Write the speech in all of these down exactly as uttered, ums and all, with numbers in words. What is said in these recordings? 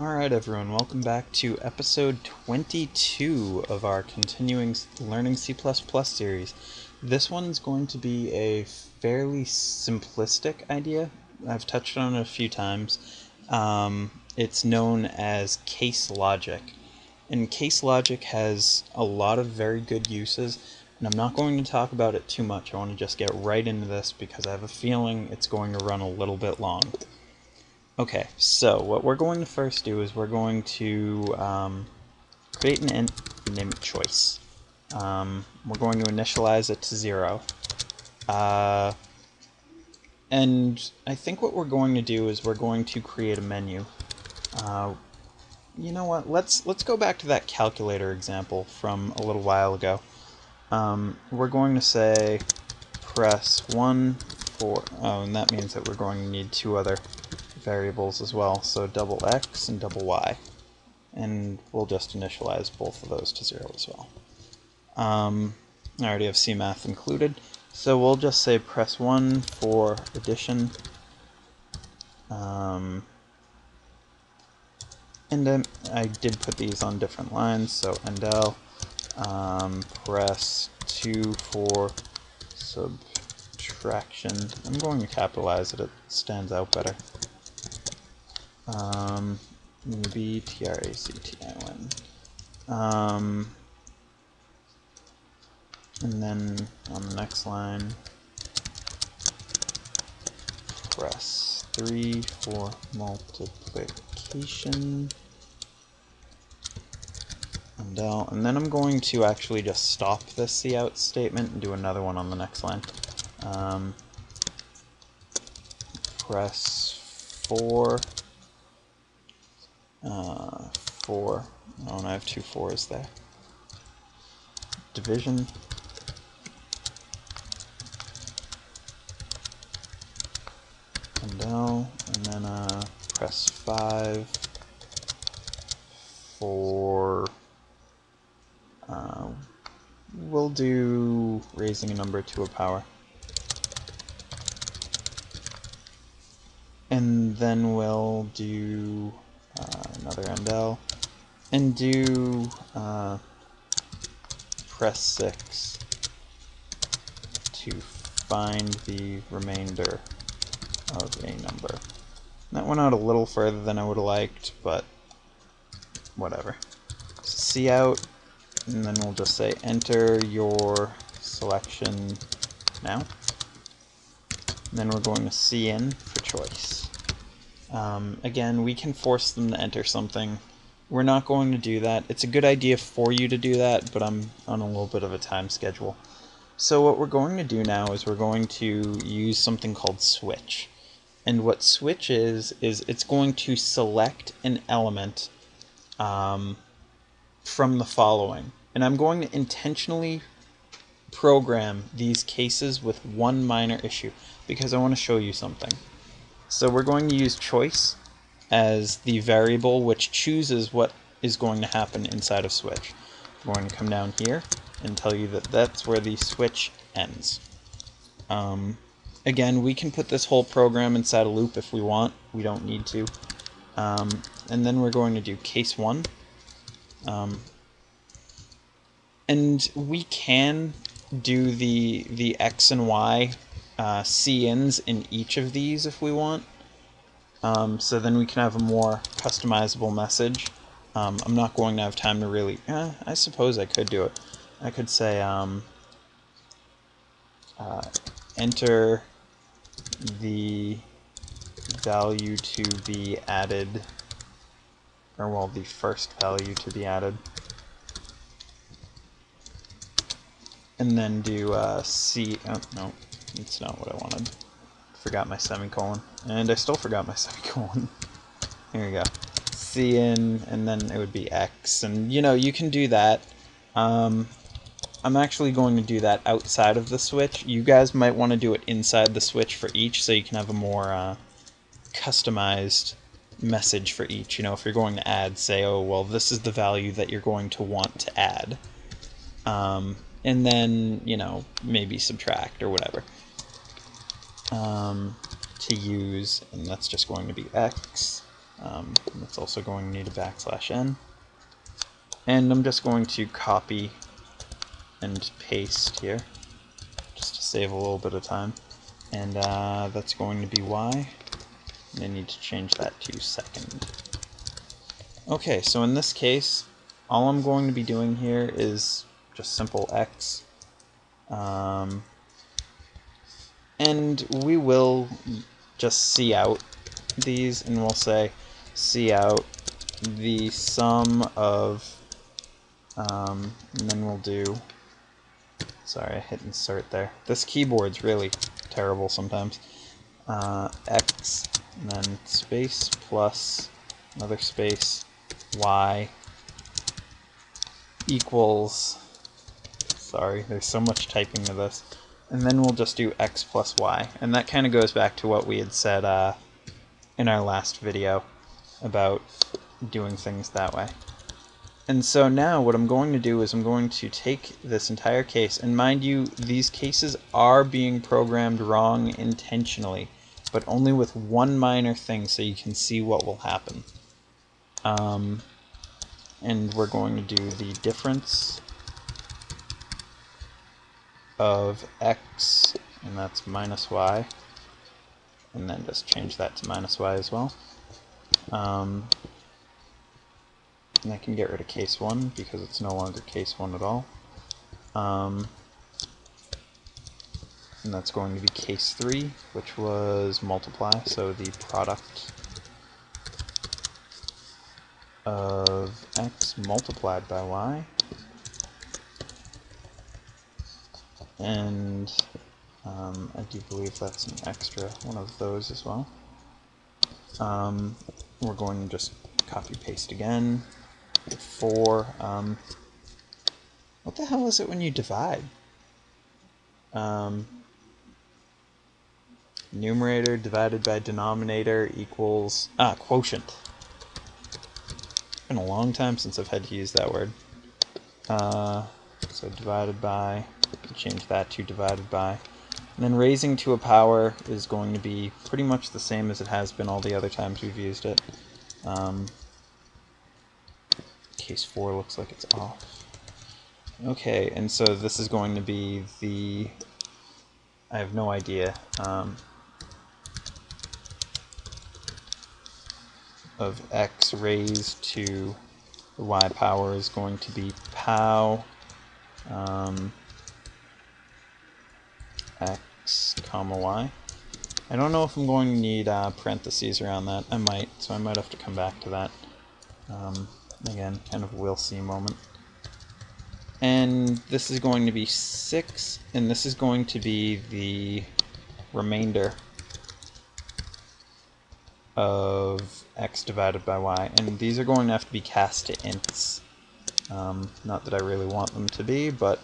Alright everyone, welcome back to episode twenty-two of our continuing Learning C plus plus series. This one's going to be a fairly simplistic idea. I've touched on it a few times. Um, it's known as case logic. And case logic has a lot of very good uses, and I'm not going to talk about it too much. I want to just get right into this because I have a feeling it's going to run a little bit long. Okay, so what we're going to first do is we're going to um, create an int and name it choice. Um, we're going to initialize it to zero. Uh, and I think what we're going to do is we're going to create a menu. Uh, you know what, let's, let's go back to that calculator example from a little while ago. Um, we're going to say press one for, oh, and that means that we're going to need two other variables as well, so double x and double y, and we'll just initialize both of those to zero as well. Um, I already have C math included, so we'll just say press one for addition, um, and um, I did put these on different lines, so endl, um, press two for subtraction. I'm going to capitalize it, it stands out better. Um, B T R A C T I N. Um, and then on the next line, press three for multiplication. And out. And then I'm going to actually just stop this cout statement and do another one on the next line. Um, press four. Uh, four. Oh, and I have two fours there. Division. And now, and then uh, press five for. Uh, we'll do raising a number to a power. And then we'll do. Uh, another endl, and do uh, press six to find the remainder of a number. And that went out a little further than I would have liked, but whatever. C out, and then we'll just say enter your selection now. And then we're going to C in for choice. Um, again, we can force them to enter something. We're not going to do that. It's a good idea for you to do that, but I'm on a little bit of a time schedule. So what we're going to do now is we're going to use something called switch. And what switch is, is it's going to select an element um, from the following. And I'm going to intentionally program these cases with one minor issue because I want to show you something. So we're going to use choice as the variable which chooses what is going to happen inside of switch. We're going to come down here and tell you that that's where the switch ends. Um, again, we can put this whole program inside a loop if we want. We don't need to. Um, and then we're going to do case one. Um, and we can do the, the X and Y Uh, C ins in each of these if we want, um, so then we can have a more customizable message. Um, I'm not going to have time to really, eh, I suppose I could do it. I could say um, uh, enter the value to be added, or well, the first value to be added, and then do uh, C, oh no. It's not what I wanted. Forgot my semicolon. And I still forgot my semicolon. There we go. C in, and then it would be X. And, you know, you can do that. Um, I'm actually going to do that outside of the switch. You guys might want to do it inside the switch for each, so you can have a more uh, customized message for each. You know, if you're going to add, say, oh, well, this is the value that you're going to want to add. Um, and then, you know, maybe subtract or whatever. Um, to use, and that's just going to be X, Um, it's also going to need a backslash n. And I'm just going to copy and paste here, just to save a little bit of time. And uh, that's going to be y. And I need to change that to second. Okay, so in this case, all I'm going to be doing here is just simple x. Um, and we will just see out these, and we'll say see out the sum of, um, and then we'll do, sorry, I hit insert there. This keyboard's really terrible sometimes. Uh, x, and then space plus another space, y equals, sorry, there's so much typing to this. And then we'll just do x plus y. And that kind of goes back to what we had said uh, in our last video about doing things that way. And so now what I'm going to do is I'm going to take this entire case, and mind you, these cases are being programmed wrong intentionally, but only with one minor thing so you can see what will happen. Um, and we're going to do the difference of x, and that's minus y, and then just change that to minus y as well. Um, and I can get rid of case one because it's no longer case one at all. Um, and that's going to be case three, which was multiply, so the product of x multiplied by y. And um, I do believe that's an extra one of those as well. Um, we're going to just copy paste again. Four. Um, what the hell is it when you divide? Um, numerator divided by denominator equals ah quotient. It's been a long time since I've had to use that word. Uh, so divided by. Change that to divided by. And then raising to a power is going to be pretty much the same as it has been all the other times we've used it. Um, case four looks like it's off. Okay, and so this is going to be the... I have no idea. Um, of x raised to the y power is going to be pow. Um, x comma y. I don't know if I'm going to need uh, parentheses around that. I might, so I might have to come back to that. Um, again, kind of we'll see moment. And this is going to be six, and this is going to be the remainder of x divided by y. And these are going to have to be cast to ints. Um, not that I really want them to be, but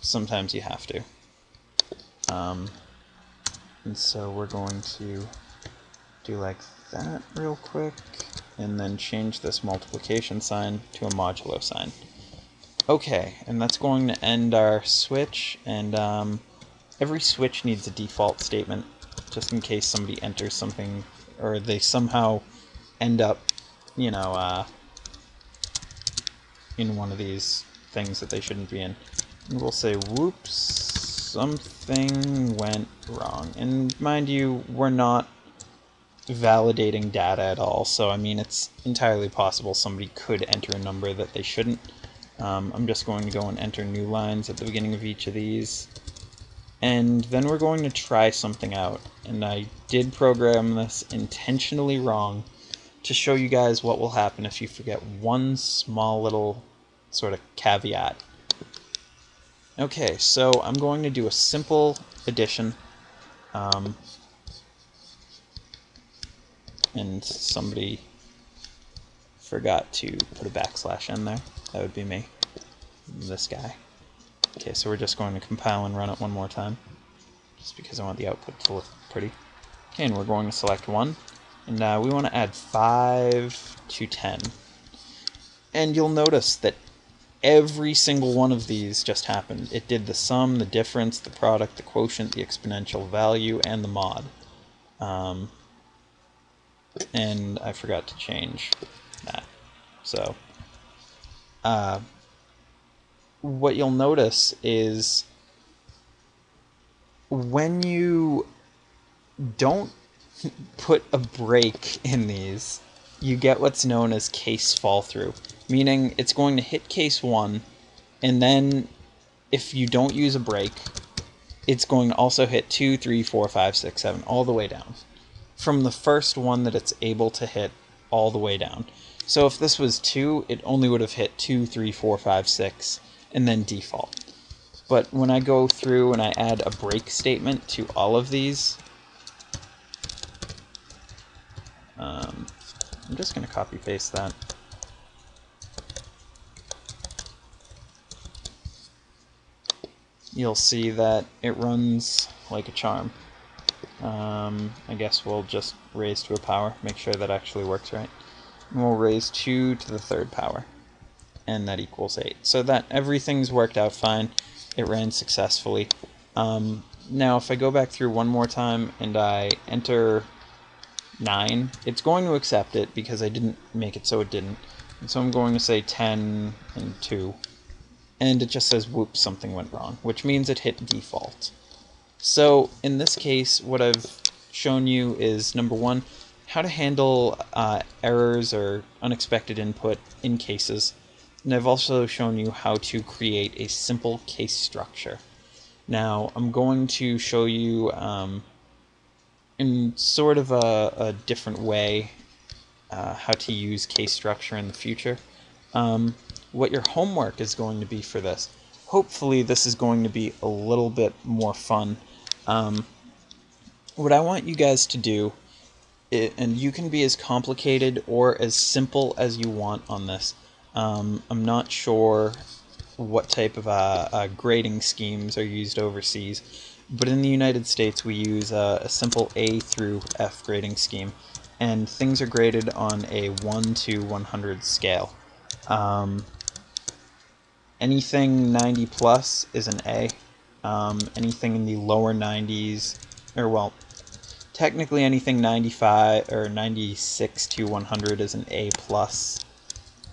sometimes you have to. Um, and so we're going to do like that real quick, and then change this multiplication sign to a modulo sign. Okay, and that's going to end our switch, and um, every switch needs a default statement, just in case somebody enters something, or they somehow end up, you know, uh, in one of these things that they shouldn't be in. And we'll say, whoops, something went wrong. And mind you, we're not validating data at all, so I mean, it's entirely possible somebody could enter a number that they shouldn't. Um, I'm just going to go and enter new lines at the beginning of each of these. And then we're going to try something out. And I did program this intentionally wrong to show you guys what will happen if you forget one small little sort of caveat. Okay, so I'm going to do a simple addition, um, and somebody forgot to put a backslash in there. That would be me, this guy. Okay, so we're just going to compile and run it one more time, just because I want the output to look pretty. Okay, and we're going to select one, and uh, we want to add five to ten. And you'll notice that every single one of these just happened. It did the sum, the difference, the product, the quotient, the exponential value, and the mod. Um, and I forgot to change that. So uh, what you'll notice is when you don't put a break in these, you get what's known as case fall through, meaning it's going to hit case one, and then if you don't use a break, it's going to also hit two, three, four, five, six, seven, all the way down, from the first one that it's able to hit all the way down. So if this was two, it only would have hit two, three, four, five, six, and then default. But when I go through and I add a break statement to all of these, um, I'm just going to copy paste that. You'll see that it runs like a charm. Um, I guess we'll just raise to a power, make sure that actually works right. And we'll raise two to the third power, and that equals eight. So that everything's worked out fine. It ran successfully. Um, now if I go back through one more time and I enter nine, it's going to accept it because I didn't make it so it didn't. And so I'm going to say ten and two. And it just says, whoops, something went wrong, which means it hit default. So in this case, what I've shown you is, number one, how to handle uh, errors or unexpected input in cases. And I've also shown you how to create a simple case structure. Now, I'm going to show you um, in sort of a, a different way uh, how to use case structure in the future. Um, what your homework is going to be for this. Hopefully this is going to be a little bit more fun. Um, what I want you guys to do, it, and you can be as complicated or as simple as you want on this. Um, I'm not sure what type of uh, uh, grading schemes are used overseas, but in the United States we use a, a simple A through F grading scheme, and things are graded on a one to one hundred scale. Um, anything ninety plus is an A. Um, anything in the lower nineties, or well, technically anything ninety-five or ninety-six to one hundred is an A plus.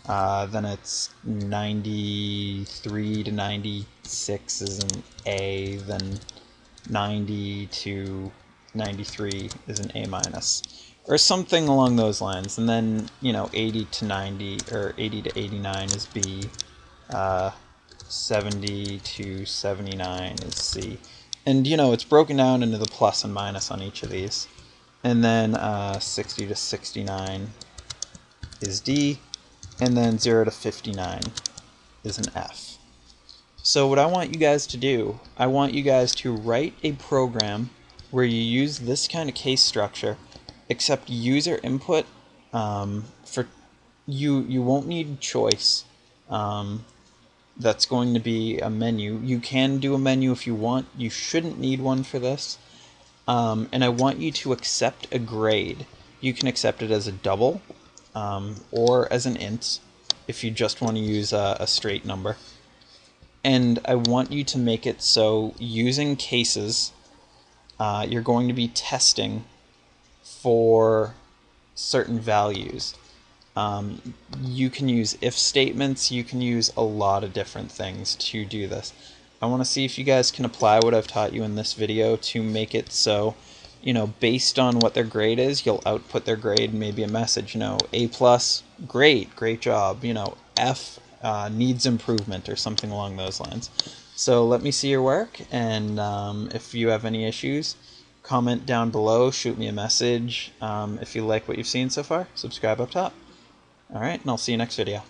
Uh, then it's ninety-three to ninety-six is an A. Then ninety to ninety-three is an A minus, or something along those lines. And then, you know, eighty to ninety, or eighty to eighty-nine is B, uh, seventy to seventy-nine is C. And, you know, it's broken down into the plus and minus on each of these. And then uh, sixty to sixty-nine is D, and then zero to fifty-nine is an F. So what I want you guys to do, I want you guys to write a program where you use this kind of case structure, except user input. Um, for you, you won't need choice. Um, that's going to be a menu. You can do a menu if you want. You shouldn't need one for this. Um, and I want you to accept a grade. You can accept it as a double um, or as an int if you just want to use a, a straight number. And I want you to make it so using cases, uh, you're going to be testing for certain values. Um, you can use if statements, you can use a lot of different things to do this. I want to see if you guys can apply what I've taught you in this video to make it so, you know, based on what their grade is, you'll output their grade, maybe a message, you know, A plus, great, great job, you know, F uh, needs improvement, or something along those lines. So let me see your work, and um, if you have any issues, comment down below, shoot me a message. Um, if you like what you've seen so far, subscribe up top. All right, and I'll see you next video.